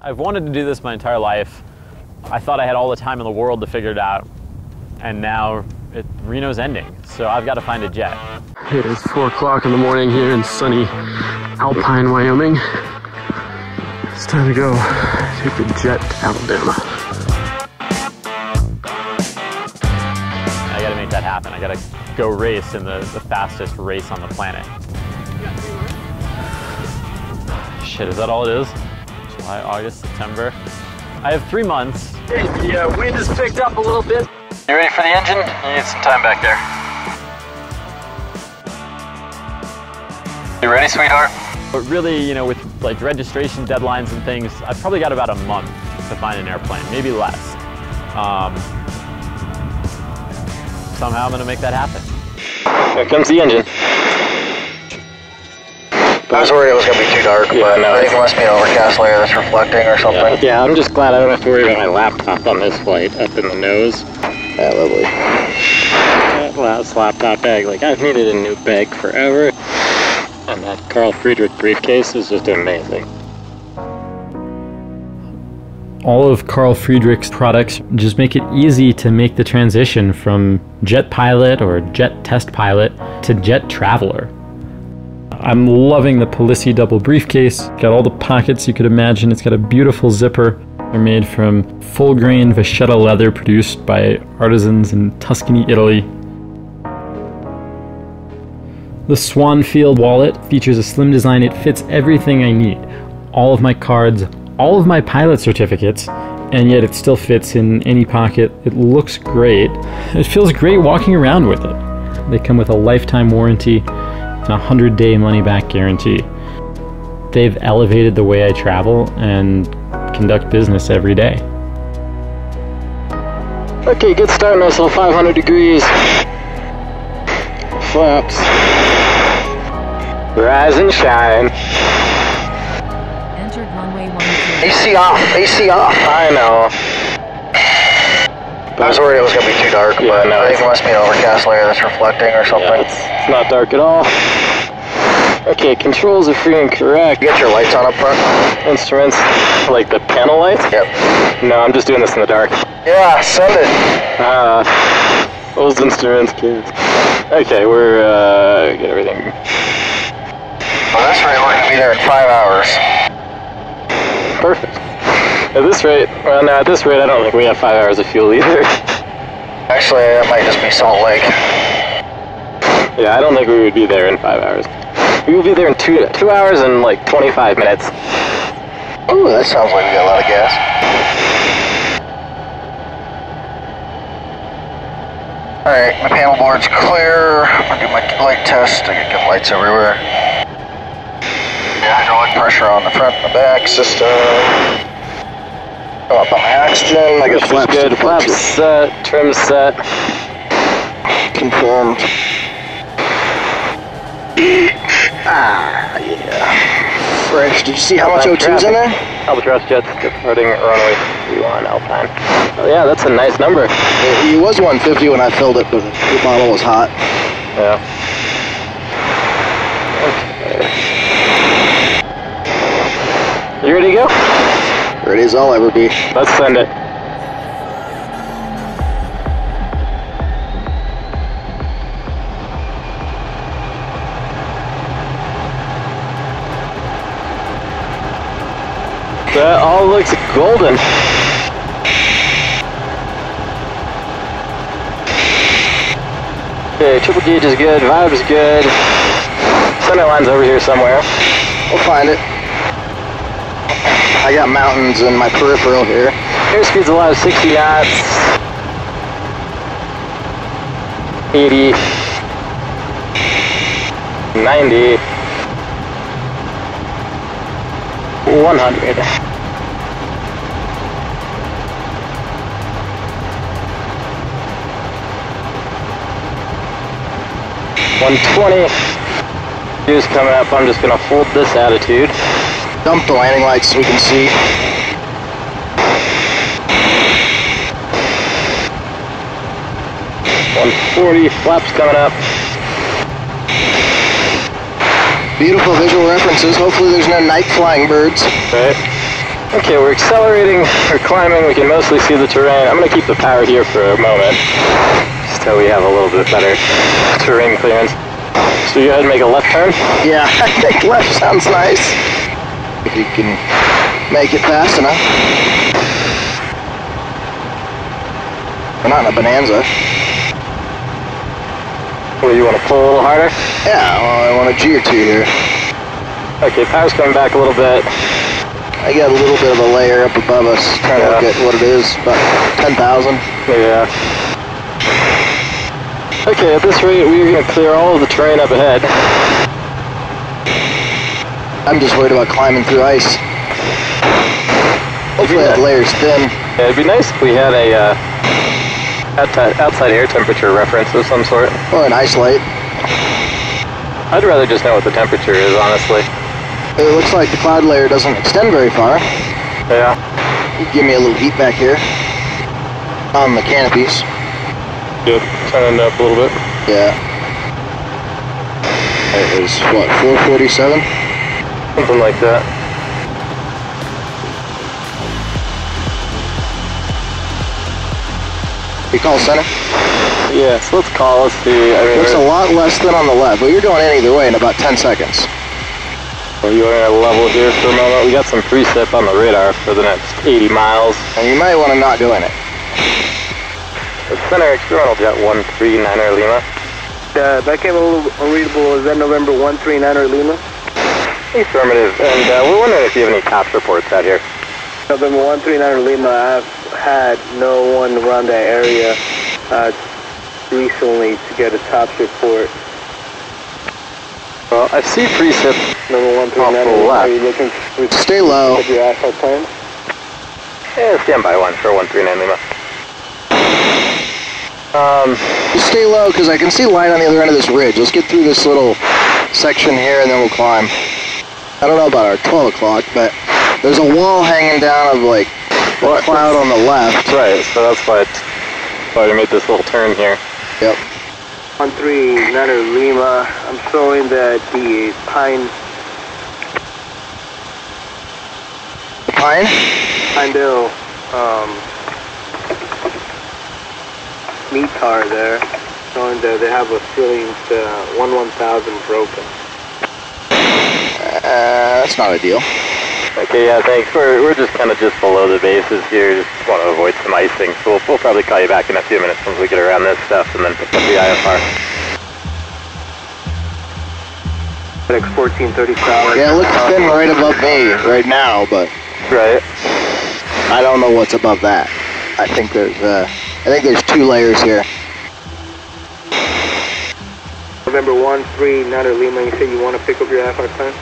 I've wanted to do this my entire life. I thought I had all the time in the world to figure it out, and now Reno's ending, so I've got to find a jet. It is 4 o'clock in the morning here in sunny Alpine, Wyoming. It's time to go take the jet to Alabama. I got to make that happen. I got to go race in the fastest race on the planet. Shit, is that all it is? July, August, September. I have 3 months. The wind has picked up a little bit. You ready for the engine? You need some time back there. You ready, sweetheart? But really, you know, with like registration deadlines and things, I've probably got about a month to find an airplane, maybe less. Somehow I'm gonna make that happen. Here comes the engine. I was worried it was going to be too dark, yeah, but no, it must be an overcast layer that's reflecting or something. Yeah, I'm just glad I don't have to worry about my laptop on this flight up in the nose. Yeah, lovely. That last laptop bag, like I've needed a new bag forever. And that Carl Friedrich briefcase is just amazing. All of Carl Friedrich's products just make it easy to make the transition from jet pilot or jet test pilot to jet traveler. I'm loving the Palissy double briefcase. Got all the pockets you could imagine. It's got a beautiful zipper. They're made from full grain Vachetta leather produced by artisans in Tuscany, Italy. The Swanfield wallet features a slim design. It fits everything I need. All of my cards, all of my pilot certificates, and yet it still fits in any pocket. It looks great. It feels great walking around with it. They come with a lifetime warranty. A 100-day money-back guarantee. They've elevated the way I travel and conduct business every day. Okay, good start missile, 500 degrees. Flaps. Rise and shine. Entered runway 12. AC off, AC off. I know. But I was worried it was going to be too dark, yeah, but no, I think it must be an overcast layer that's reflecting or something. Yeah, it's not dark at all. Okay, controls are free and correct. You got your lights on up front? Instruments, like the panel lights? Yep. No, I'm just doing this in the dark. Yeah, send it. Those instruments, kids. Okay, we're, get everything. Well, at this rate, we're gonna be there in 5 hours. Perfect. At this rate, well, no, at this rate, I don't think we have 5 hours of fuel either. Actually, that might just be Salt Lake. Yeah, I don't think we would be there in 5 hours. We will be there in two hours and like 25 minutes. Ooh, that sounds like we got a lot of gas. Alright, my panel board's clear. I'm gonna do my light test. I got good lights everywhere. Yeah, hydraulic pressure on the front and the back system. Up on my oxygen. I got flaps good. Flaps set, trim set. Confirmed. Ah, yeah. Fresh. Did you see how much O2's in there? Albatros jets departing runway 31 Alpine. Oh yeah, that's a nice number. It was 150 when I filled it, but the bottle was hot. Yeah. Okay. You ready to go? Ready as I'll ever be. Let's send it. That all looks golden. Okay, triple gauge is good, vibe is good. Center line's over here somewhere. We'll find it. I got mountains in my peripheral here. Airspeed's allowed 60 knots. 80. 90. 100. View's coming up, I'm just going to hold this attitude. Dump the landing lights so we can see. $140, flaps coming up. Beautiful visual references, hopefully there's no night flying birds. Right. Okay, we're accelerating, we're climbing, we can mostly see the terrain. I'm going to keep the power here for a moment, just so we have a little bit better terrain clearance. So you go ahead and make a left turn? Yeah, I think left sounds nice, if you can make it fast enough. We're not in a Bonanza. Well, you want to pull a little harder? Yeah, well, I want a G or two here. Okay, power's coming back a little bit. I got a little bit of a layer up above us, trying to look at what it is, about 10,000. Yeah. Okay, at this rate, we're going to clear all of the terrain up ahead. I'm just worried about climbing through ice. Hopefully that layer's thin. Yeah, it'd be nice if we had a outside air temperature reference of some sort. Or an ice light. I'd rather just know what the temperature is, honestly. It looks like the cloud layer doesn't extend very far. Yeah. You give me a little heat back here on the canopies. Yep, turn it up a little bit. Yeah. It was, what, 447? Something like that. You call center? Yes, let's call. Let's see. I mean, it's a lot less than on the left, but you're going in either way in about 10 seconds. Well, you want to level here for a moment? We got some precip on the radar for the next 80 miles. And you might want to not go in it. Center external jet 139er Lima. That came a little unreadable. Is that November 139er Lima? Affirmative. And we're wondering if you have any cops reports out here. November 139er Lima, I've had no one around that area recently to get a TOPS report. Well, I see precip number 139. Are you looking for... Stay low. If your asphalt turns? Yeah, stand by one for 139 Lima. Stay low, because I can see light on the other end of this ridge. Let's get through this little section here and then we'll climb. I don't know about our 12 o'clock, but there's a wall hanging down of like the cloud on the left. Right, so that's why I made this little turn here. Yep. 139er Lima, I'm showing that the Pine... The Pine? Pineville, METAR there, showing that they have a ceiling to 1,000 broken. That's not ideal. Okay, yeah, thanks. We're just below the bases here. Just want to avoid some icing, so we'll probably call you back in a few minutes once we get around this stuff and then pick up the IFR. 6-14-30 Tower. Yeah, it looks thin right above me right now, but... Right. I don't know what's above that. I think there's two layers here. November 139er Lima, you said you want to pick up your IFR plan?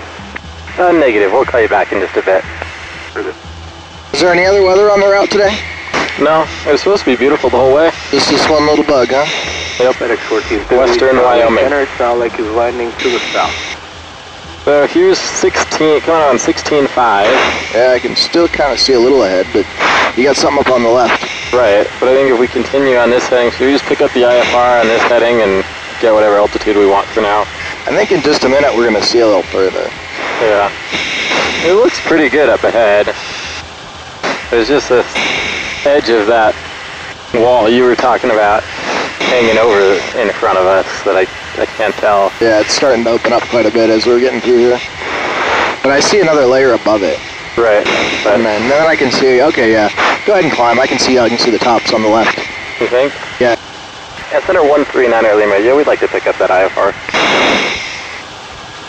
Negative. We'll call you back in just a bit. Is there any other weather on the route today? No. It was supposed to be beautiful the whole way. Just this one little bug, huh? Yep. Western Wyoming. It sounds like it's lightning to the south. So here's 16, coming on 16.5. Yeah, I can still kind of see a little ahead, but you got something up on the left. Right. But I think if we continue on this heading, so we just pick up the IFR on this heading and get whatever altitude we want for now. I think in just a minute we're going to see a little further. Yeah, it looks pretty good up ahead. There's just this edge of that wall you were talking about hanging over in front of us that I can't tell. Yeah, it's starting to open up quite a bit as we're getting through here. But I see another layer above it. Right. But and then I can see, okay, yeah, go ahead and climb. I can see the tops on the left. You think? Yeah. Yeah, center 139er Lima. Yeah, we'd like to pick up that IFR.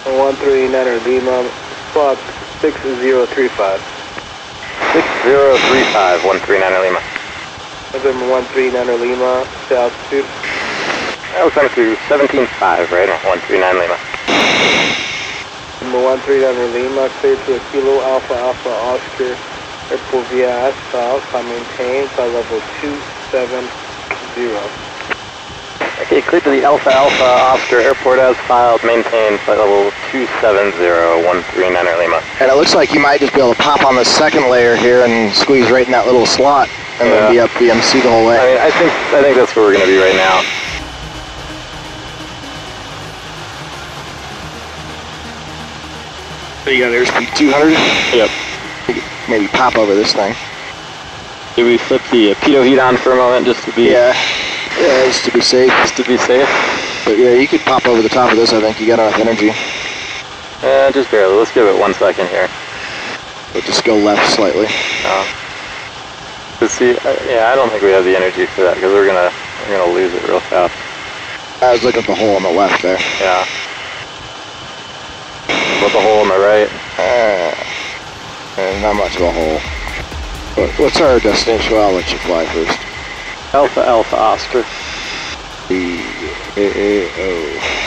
139er Lima, Fox 6035. 6035, 139er Lima. 139er Lima, south altitude. That was coming through 17.5, right? 139 Lima. 139er Lima, clear to Kilo Alpha Alpha Oscar, Airport via asphalt, I maintain by level 270. Okay, clear to the Alpha Alpha Oscar Airport as filed, maintained flight level 270139er Lima. And it looks like you might just be able to pop on the second layer here and squeeze right in that little slot and then be up the MC the whole way. I mean, I think that's where we're going to be right now. So you got airspeed 200? Yep. maybe pop over this thing. Did we flip the pitot heat on for a moment just to be... Yeah, yeah, just to be safe. Just to be safe. But yeah, you could pop over the top of this, I think. You got enough energy. Just barely. Let's give it 1 second here. But just go left slightly. Oh. But see, yeah, I don't think we have the energy for that because we're gonna lose it real fast. I was looking at the hole on the left there. Yeah. With the hole on the right. Not much of a hole. But what's our destination? Well, I'll let you fly first. Alpha Alpha Oscar. B-A-A-O.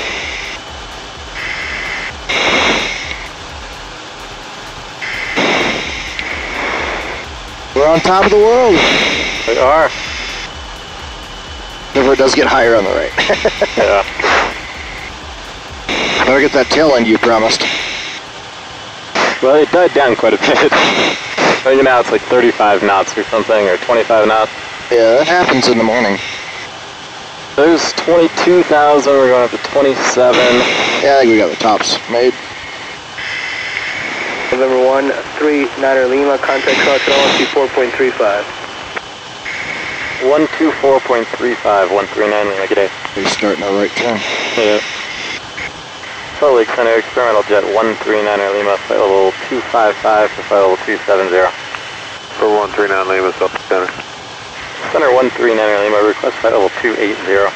We're on top of the world. We are. Never does get higher on the right. Yeah. Better get that tail end you promised. Well, it died down quite a bit. Right now it's like 35 knots or something, or 25 knots. Yeah, that happens in the morning. There's 22,000. We're going up to 27. Yeah, I think we got the tops made. November 139 Lima, contact crossing 124.35. 124.35, 139 Lima, g'day. You're starting our right turn. Yeah. Salt Lake Center, experimental jet 139 Lima, flight level 255 to flight level 270. For 139 Lima, Salt Lake Center. Center 139 Lima, request flight level 280.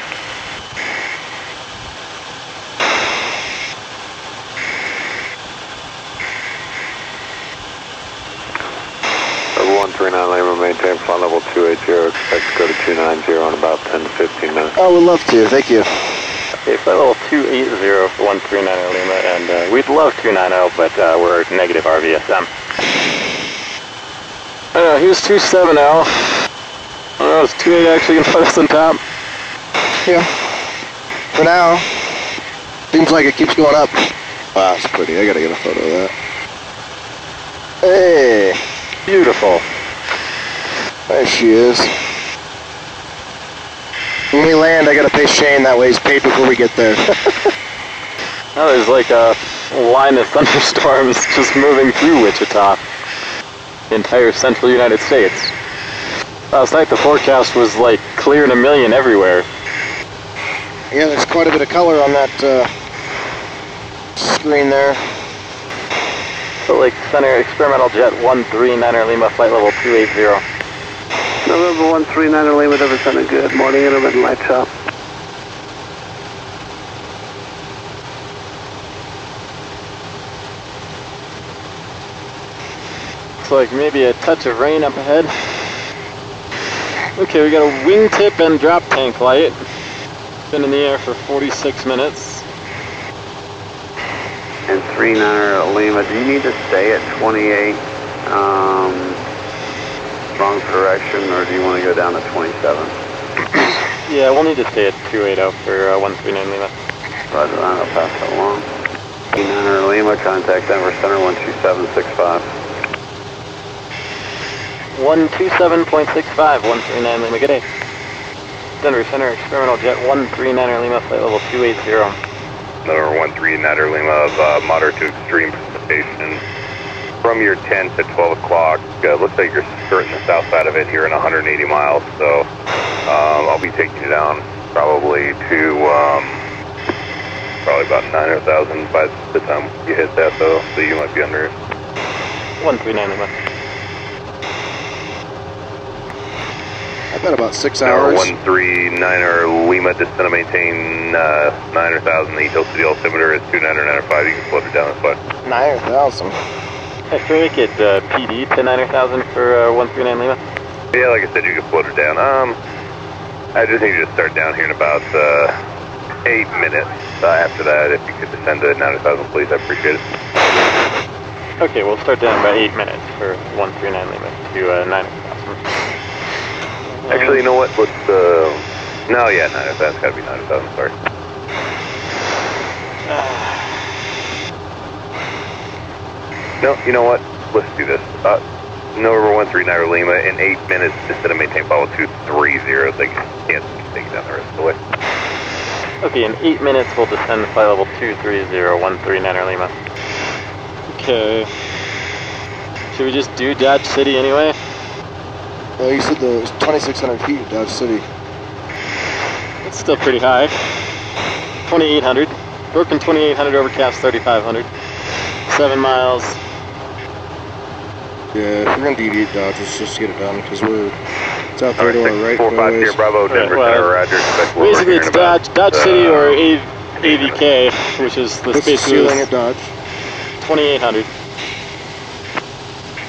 Maintain flight level 280, expect to go to 290 on about 10 to 15 minutes. Oh, we'd love to, thank you. Okay, flight level 280 for 139 Lima, and we'd love 290, but we're negative RVSM. I don't know, he was 270. I don't know, is 280 actually going to put us on top? Yeah. For now, seems like it keeps going up. Wow, that's pretty. I got to get a photo of that. Hey, beautiful. There she is. When we land, I gotta pay Shane. That way he's paid before we get there. Now there's like a line of thunderstorms just moving through Wichita. The entire central United States. Last night the forecast was like clear in a million everywhere. Yeah, there's quite a bit of color on that screen there. Salt Lake Center, experimental jet 139 Lima, flight level 280. November 139 Lima, Denver Center, good morning, intermittent light shop. Looks like maybe a touch of rain up ahead. Okay, we got a wingtip and drop tank light. Been in the air for 46 minutes. And 39 Lima, do you need to stay at 28? Wrong direction, or do you want to go down to 27? Yeah, we'll need to stay at 280 for 139 Lima. Roger, I'll pass that along. 39 Lima, contact Denver Center 127.65. 127.65, 139 Lima, good day. Denver Center, experimental jet 139 Lima, flight level 280. Denver 139 Lima of moderate to extreme precipitation. From your 10 to 12 o'clock, looks like you're skirting the south side of it here in 180 miles, so I'll be taking you down probably to probably about 900,000 by the time you hit that, though, so you might be under 139 Lima. I bet about 6 hours. 139 Lima, just going to maintain 900,000. The utility altimeter is 2995. You can float it down the foot. 900,000. I sure we could PD to 900,000 for 139 Lima. Yeah, like I said, you could float it down. I just need you to start down here in about 8 minutes. After that, if you could descend to 900,000, please, I appreciate it. Okay, we'll start down in about 8 minutes for 139 Lima to 900,000. Actually, you know what? Let's. No, yeah, 900,000. That's got to be 900,000. Sorry. No, you know what? Let's do this. November 139 Lima in 8 minutes. Instead of maintain follow 230, they can't take it down the rest of the way. Okay, in 8 minutes we'll descend to flight level 230, 139 Lima. Okay. Should we just do Dodge City anyway? Well, you said the 2,600 feet of Dodge City. It's still pretty high. 2,800. Broken 2,800 over caps, 3,500. 7 miles. Yeah, if we're going to deviate Dodge, let's just get it done, because we're... It's out there to our right. 4-5 here, Bravo, Denver Center, Roger. Basically, it's Dodge City or AVK, which is the space ceiling at Dodge. 2,800.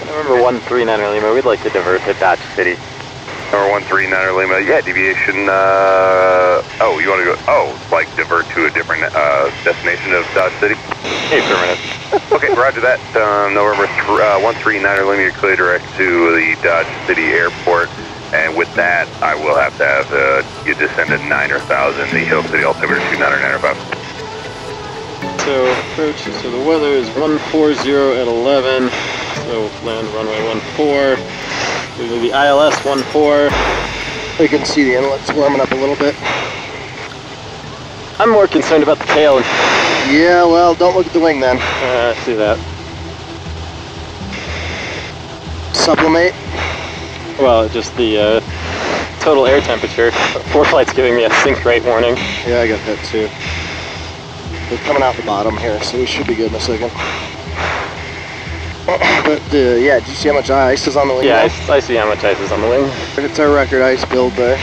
Number 139er Lima, we'd like to divert to Dodge City. Number 139er Lima, yeah, deviation, oh, you want to go, like divert to a different destination of Dodge City? Hey, for a minute. Okay, roger that. November 139er Lima, you're clear direct to the Dodge City airport, and with that, I will have to have you descend at 9,000, the Hill City altimeter 2995. So approach, so the weather is 140 at 11, so land runway 14, we will be ILS 14. We can see the inlets warming up a little bit. I'm more concerned about the tail. Yeah, well, don't look at the wing then. I see that. Sublimate? Well, just the total air temperature. Four flights giving me a sink rate warning. Yeah, I got that too. They're coming out the bottom here, so we should be good in a second. But yeah, did you see how much ice is on the wing? Yeah, I see how much ice is on the wing. It's our record ice build there.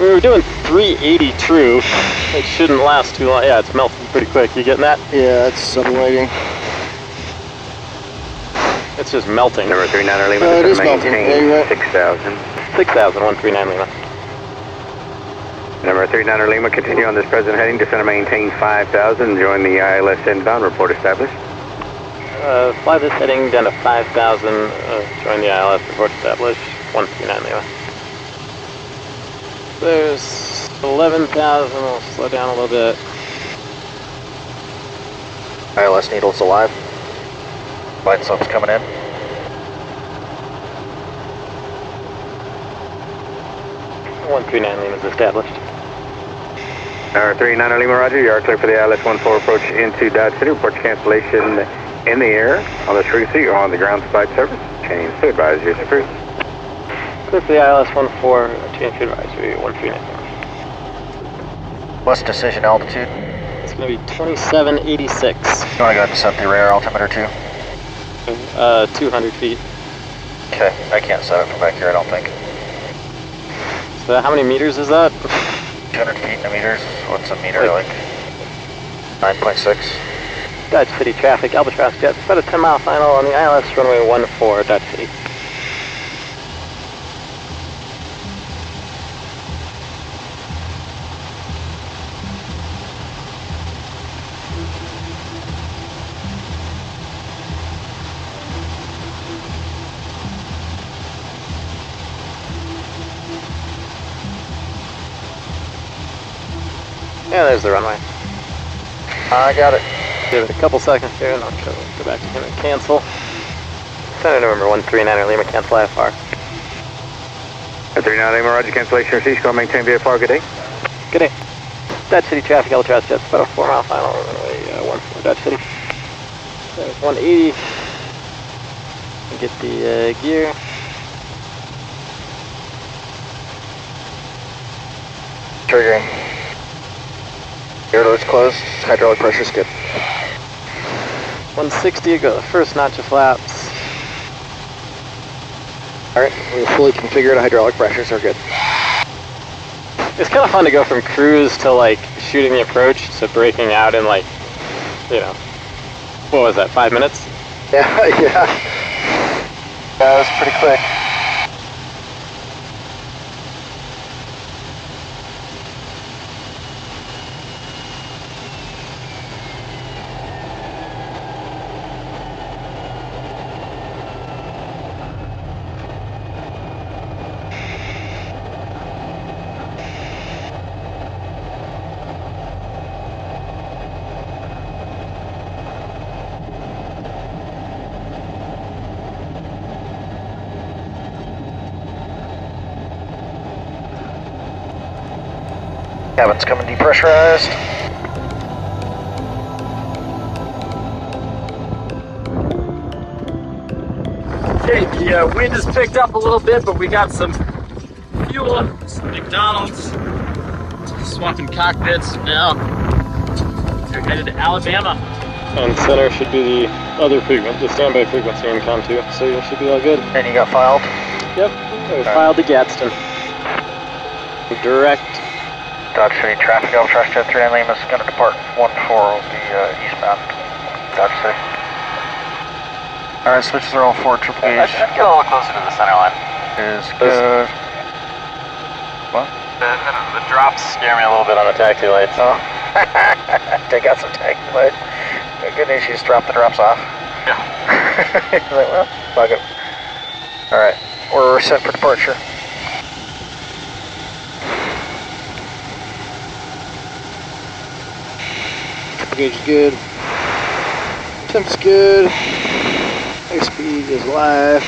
We were doing 380 true. It shouldn't last too long. Yeah, it's melting pretty quick. You getting that? Yeah, it's sublimating. It's just melting. Number 39 Lima. It is melting. 6,000, 139 Lima. Number 39er Lima, continue on this present heading, descend and maintain 5,000, join the ILS inbound, report established. Fly this heading down to 5,000, join the ILS, report established, 139 Lima. There's 11,000, we'll slow down a little bit. ILS needle's alive. Light sub's coming in. One 39 Lima is established. Number 39 Lima, roger. You are clear for the ILS 14 approach into Dodge City. Report cancellation in the air, on the true seat, or on the ground flight service. Change to advisory is approved. Clear for the ILS 14, change to advisory 139. What's decision altitude? It's going to be 2786. You want to go ahead and set the rear altimeter too? 200 feet. Okay, I can't set it from back here, I don't think. How many meters is that? 200 feet in a meter. What's a meter like? 9.6. Dodge City traffic, Albatros jet, set a 10-mile final on the ILS runway 14, Dodge City. Yeah, there's the runway. I got it. Give it a couple seconds here and I'll go back to him and cancel. Center November 139er Lima, cancel IFR. 139 Lima, roger, cancellation received. Go maintain VFR, good day. Good day. Dodge City traffic, Albatros jets, about a 4-mile final runway 14, Dodge City. There's 180. Get the gear. Triggering. Air doors closed, hydraulic pressure skip. 160, go the first notch of flaps. Alright, we're fully configured, hydraulic pressures are good. It's kind of fun to go from cruise to like shooting the approach to breaking out in like, you know, what was that, 5 minutes? Yeah, yeah, that was pretty quick. Cabin's coming depressurized. The wind has picked up a little bit, but we got some fuel, some McDonald's, swamping cockpits. Now we're headed to Alabama. And center should be the other frequency, the standby frequency in COM 2, so you should be all good. And you got filed? Yep, we filed to Gadsden. Direct. Dodge City traffic, Albatros Jet 3 Lima is going to depart 14, will be eastbound, Dodge City. Alright, switches are all 4 triple gauge. I'd get a little closer to the center line. Is good. What? The drops scare me a little bit on the taxi lights. Oh. Take out some taxi lights. The good news, you just drop the drops off. Yeah. He's like, well, fuck it. Alright, we're set for departure. Gauge is good. Temp's good. Air speed is live.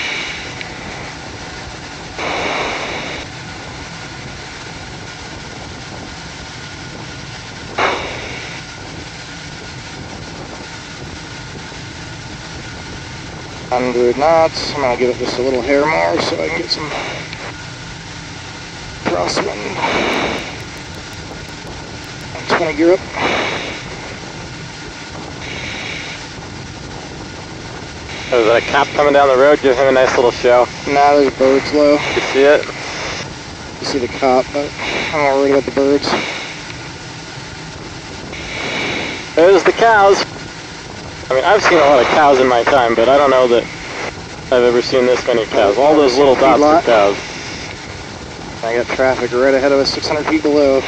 knots. I'm gonna give it just a little hair more so I can get some crosswind. I'm just gonna gear up. There's a cop coming down the road, give him a nice little show. Nah, there's birds low. You see it? You see the cop, but I'm not worried about the birds. There's the cows. I mean, I've seen a lot of cows in my time, but I don't know that I've ever seen this many cows. All those little dots are cows. I got traffic right ahead of us, 600 feet below.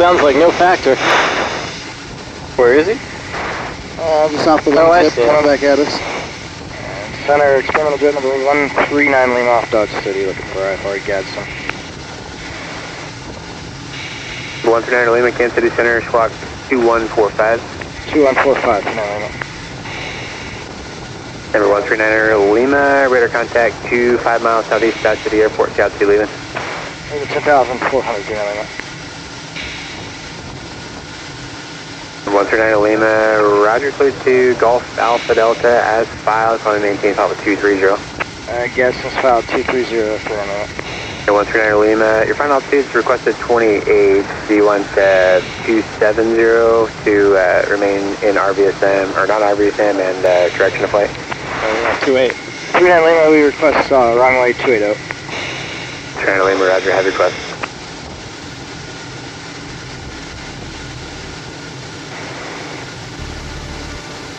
Sounds like no factor. Where is he? Just off the left tip, coming back at us. Center, experimental jet number 139 Lima off Dodge City, looking for IFR Gadsden. 139 Lima, Kansas City Center, squawk 2145. 2145, no, Lima. Number 139 Lima, radar contact 25 miles southeast Dodge City Airport, Dodge City Lima. 10,400 Lima. 139 Lima, roger, clear to Golf Alpha Delta as filed, climb and maintain file 230. Gadsden's file 230 for a minute. 139 Lima, your final altitude is requested 28, do you want 270 to remain in RVSM, or not RVSM, and direction of flight? 28. 139 Lima, we request runway 280. 139 Lima, roger, have request.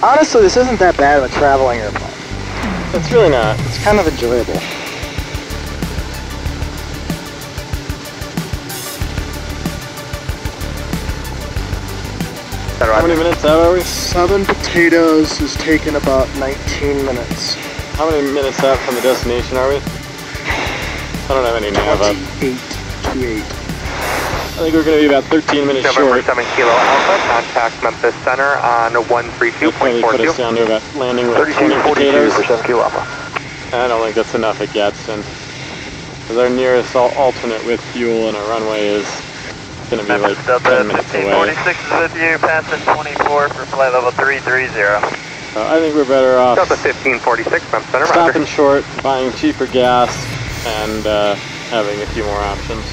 Honestly, this isn't that bad of a traveling airplane. It's really not. It's kind of enjoyable. How many minutes out are we? Southern Potatoes is taking about 19 minutes. How many minutes out from the destination are we? I don't have any nav up. 2828. I think we're going to be about 13 minutes November short. 7 Kilo Alpha, contact Memphis Center on 132.42. Put us down to about landing with 22 potatoes. Kilo Alpha. I don't think that's enough at Gadsden, because our nearest alternate with fuel and a runway is going to be Memphis like 10 minutes away. 46 is with you, passing 24 for flight level 330. So I think we're better off Delta 1546, Memphis Center, stopping short, buying cheaper gas, and having a few more options.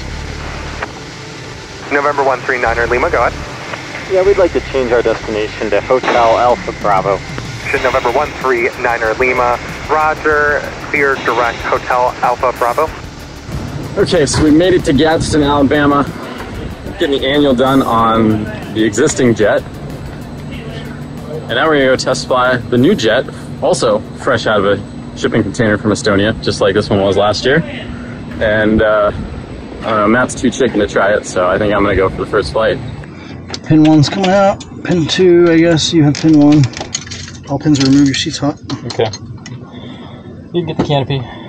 November 139er Lima, go ahead. Yeah, we'd like to change our destination to Hotel Alpha Bravo. Should November 139er Lima, roger, clear direct Hotel Alpha Bravo. Okay, so we made it to Gadsden, Alabama. Getting the annual done on the existing jet. And now we're gonna go test fly the new jet, also fresh out of a shipping container from Estonia, just like this one was last year. And I don't know, Matt's too chicken to try it, so I think I'm gonna go for the first flight. Pin 1's coming out. Pin 2, I guess. You have pin 1. All pins are removed. Your seat's hot. Okay. You can get the canopy.